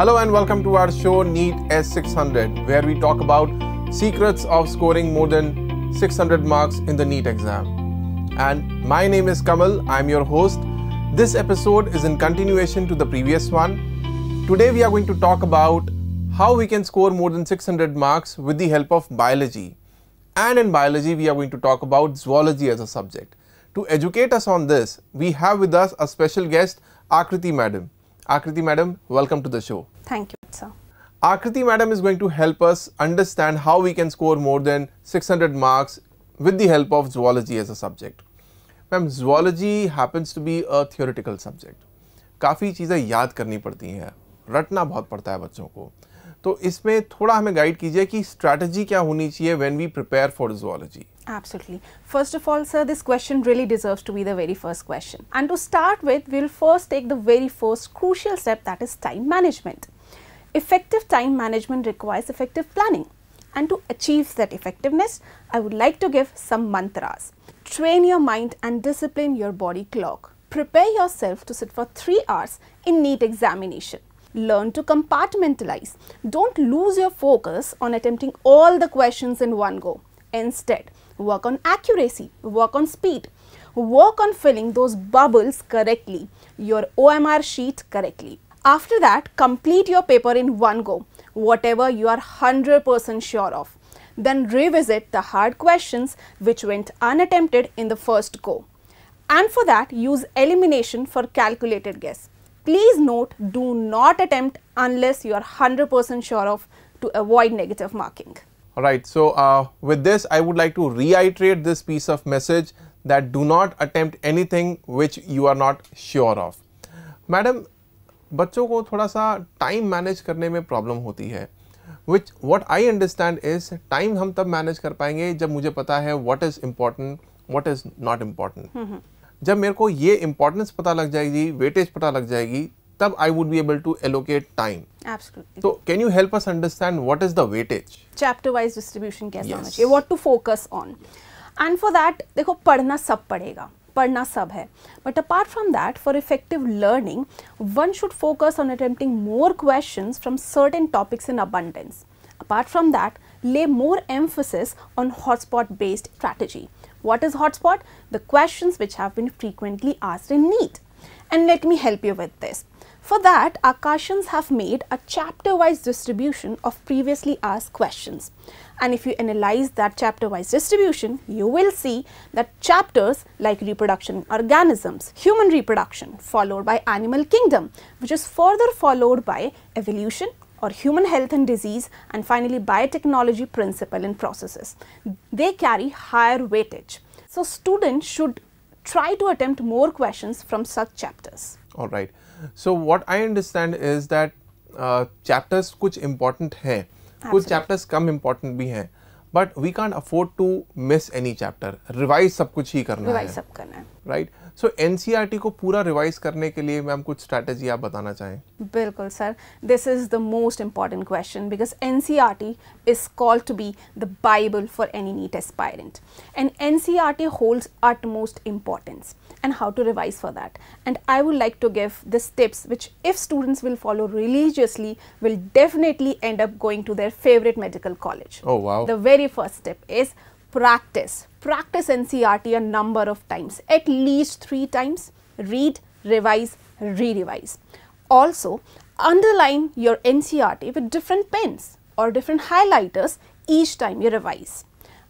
Hello and welcome to our show NEET S600, where we talk about secrets of scoring more than 600 marks in the NEET exam. And my name is Kamal, I'm your host. This episode is in continuation to the previous one. Today we are going to talk about how we can score more than 600 marks with the help of biology. And in biology we are going to talk about zoology as a subject. To educate us on this, we have with us a special guest, Akriti madam. Akriti madam, welcome to the show. Thank you, sir. Akriti madam is going to help us understand how we can score more than 600 marks with the help of zoology as a subject. Ma'am, zoology happens to be a theoretical subject. काफ़ी चीज़ें याद करनी पड़ती हैं, रटना बहुत पड़ता है बच्चों को. तो इसमें थोड़ा हमें गाइड कीजिए कि स्ट्रैटेजी क्या होनी चाहिए when we prepare for zoology. Absolutely. First of all, sir, this question really deserves to be the very first question. And to start with, we'll first take the very first crucial step, that is time management. Effective time management requires effective planning. And to achieve that effectiveness, I would like to give some mantras. Train your mind and discipline your body clock. Prepare yourself to sit for 3 hours in NEET examination. Learn to compartmentalize. Don't lose your focus on attempting all the questions in one go. Instead, work on accuracy, work on speed, work on filling those bubbles correctly, your OMR sheet correctly. After that, complete your paper in one go, whatever you are 100% sure of. Then revisit the hard questions which went unattempted in the first go. And for that, use elimination for calculated guess. Please note, do not attempt unless you are 100% sure of, to avoid negative marking. Alright, so with this I would like to reiterate this piece of message that do not attempt anything which you are not sure of. Madam, बच्चों को थोड़ा सा time manage करने में problem होती है. Which what I understand is time हम तब मैनेज कर पाएंगे जब मुझे पता है what is important, what is not important. जब मेरे को ये इम्पोर्टेंस पता लग जाएगी, वेटेज पता लग जाएगी, तब I would be able to allocate time. Absolutely. So can you help us understand what is the weightage? Chapter wise distribution कैसा होना चाहिए? What to focus on? And for that, देखो पढ़ना सब पड़ेगा, पढ़ना सब है. But apart from that, for effective learning, one should focus on attempting more questions from certain topics in abundance. Apart from that, lay more emphasis on hotspot-based strategy. What is hotspot? The questions which have been frequently asked in NEET. And let me help you with this. For that, Akashians have made a chapter-wise distribution of previously asked questions. And if you analyze that chapter-wise distribution, you will see that chapters like reproduction organisms, human reproduction, followed by animal kingdom, which is further followed by evolution or human health and disease, and finally biotechnology principle and processes. They carry higher weightage. So students should try to attempt more questions from such chapters. All right. So what I understand is that chapters kuch important hai, kuch chapters kam important bhi hai, but we can't afford to miss any chapter. Revise sab kuch hi karna hai. Revise sab karna hai. Right. So NCERT को पूरा revise करने के लिए ma'am कुछ strategy आप बताना चाहें? बिल्कुल sir. This is the most important question because NCERT is called to be the Bible for any NEET aspirant. And NCERT holds utmost importance. And how to revise for that. And I would like to give these tips which if students will follow religiously will definitely end up going to their favorite medical college. Oh wow. The very first step is practice. Practice NCERT a number of times, at least 3 times. Read, revise, re-revise. Also, underline your NCERT with different pens or different highlighters each time you revise.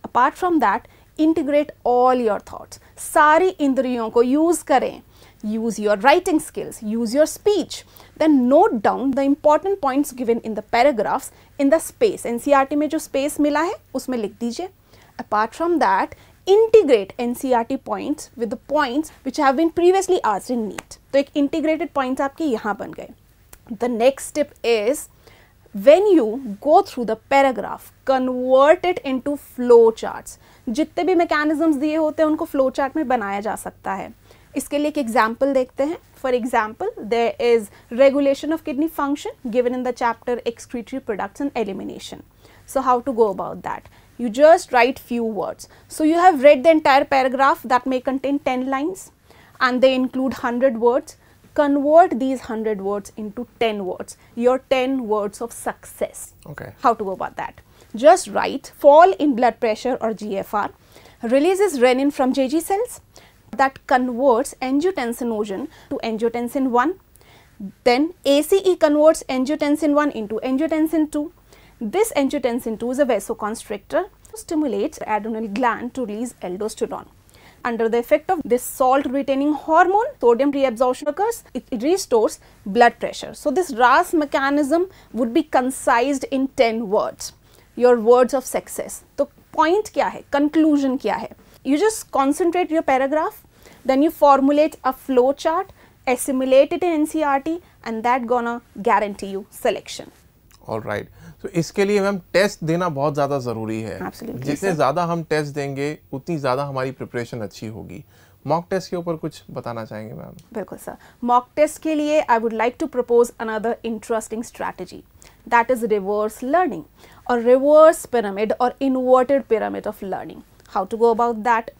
Apart from that, integrate all your thoughts. Sari indriyon ko use karein. Use your writing skills, use your speech. Then note down the important points given in the paragraphs in the space. NCERT में जो space मिला है, उसमें लिख दीजिए. Apart from that, integrate NCERT points with the points which have been previously asked in NEET. तो एक integrated points आपके यहाँ बन गए. The next tip is, when you go through the paragraph, convert it into flow charts. जितने भी mechanisms दिए होते हैं, उनको flow chart में बनाया जा सकता है. इसके लिए एक example देखते हैं. For example, there is regulation of kidney function given in the chapter excretory products and elimination. So how to go about that? You just write few words. So you have read the entire paragraph that may contain 10 lines and they include 100 words. convert these 100 words into 10 words, your 10 words of success. Okay. How to go about that? Just write, fall in blood pressure or GFR, releases renin from JG cells, that converts angiotensinogen to angiotensin 1. Then ACE converts angiotensin 1 into angiotensin 2. This angiotensin 2 is a vasoconstrictor, stimulates the adrenal gland to release aldosterone. Under the effect of this salt-retaining hormone, sodium reabsorption occurs, it restores blood pressure. So this RAS mechanism would be concised in 10 words, your words of success. So point kya hai, conclusion kya hai? You just concentrate your paragraph, then you formulate a flow chart, assimilate it in NCERT, and that gonna guarantee you selection. All right. So इसके लिए हम test देना बहुत ज़्यादा ज़रूरी है. Absolutely. जितने ज़्यादा हम टेस्ट देंगे उतनी ज़्यादा हमारी प्रिपरेशन अच्छी होगी. मॉक टेस्ट के ऊपर कुछ बताना चाहेंगे मैम? बिल्कुल सर. मॉक टेस्ट के लिए I would like to propose another interesting strategy, that is reverse learning और रिवर्स पिरामिड और inverted pyramid of learning. How to go about that?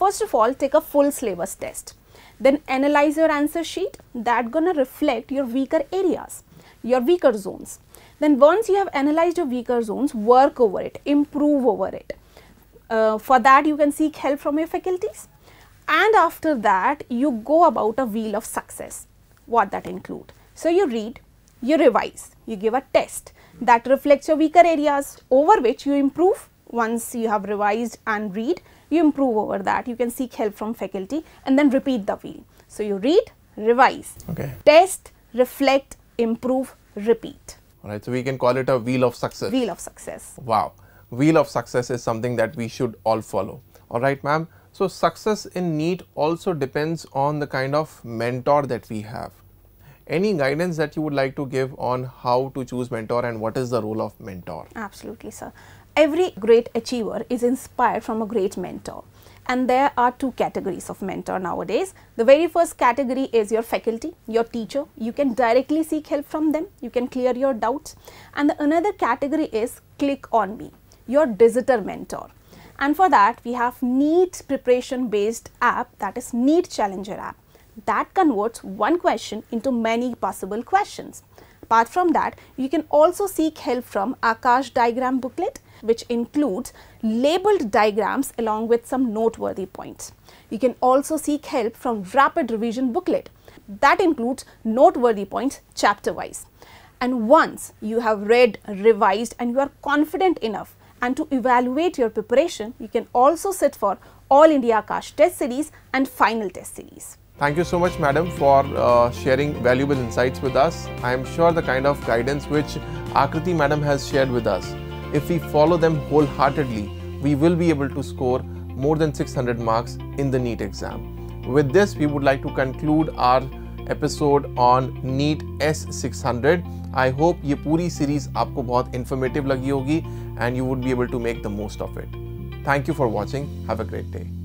First of all, take a full syllabus test. Then analyze your answer sheet. That gonna reflect your weaker areas, your weaker zones. Then once you have analyzed your weaker zones, work over it, improve over it. For that, you can seek help from your faculties. And after that, you go about a wheel of success. What that include? So you read, you revise, you give a test that reflects your weaker areas over which you improve. Once you have revised and read, you improve over that. You can seek help from faculty and then repeat the wheel. So you read, revise, okay, test, reflect, improve, repeat. All right. So we can call it a wheel of success. Wheel of success. Wow. Wheel of success is something that we should all follow. All right, ma'am. So success in NEET also depends on the kind of mentor that we have. Any guidance that you would like to give on how to choose mentor and what is the role of mentor? Absolutely, sir. Every great achiever is inspired from a great mentor, and there are two categories of mentor nowadays. The very first category is your faculty, your teacher. You can directly seek help from them, you can clear your doubts. And the another category is Click On Me, your digital mentor. And for that we have NEET preparation based app, that is NEET Challenger app, that converts one question into many possible questions. Apart from that, you can also seek help from Aakash diagram booklet, which includes labeled diagrams along with some noteworthy points. You can also seek help from rapid revision booklet, that includes noteworthy points chapter wise. And once you have read, revised, and you are confident enough and to evaluate your preparation, you can also sit for All India Aakash test series and final test series. Thank you so much, madam, for sharing valuable insights with us. I am sure the kind of guidance which Akriti madam has shared with us, if we follow them wholeheartedly, we will be able to score more than 600 marks in the NEET exam. With this, we would like to conclude our episode on NEET S600. I hope ये पूरी series आपको बहुत informative लगी होगी and you would be able to make the most of it. Thank you for watching. Have a great day.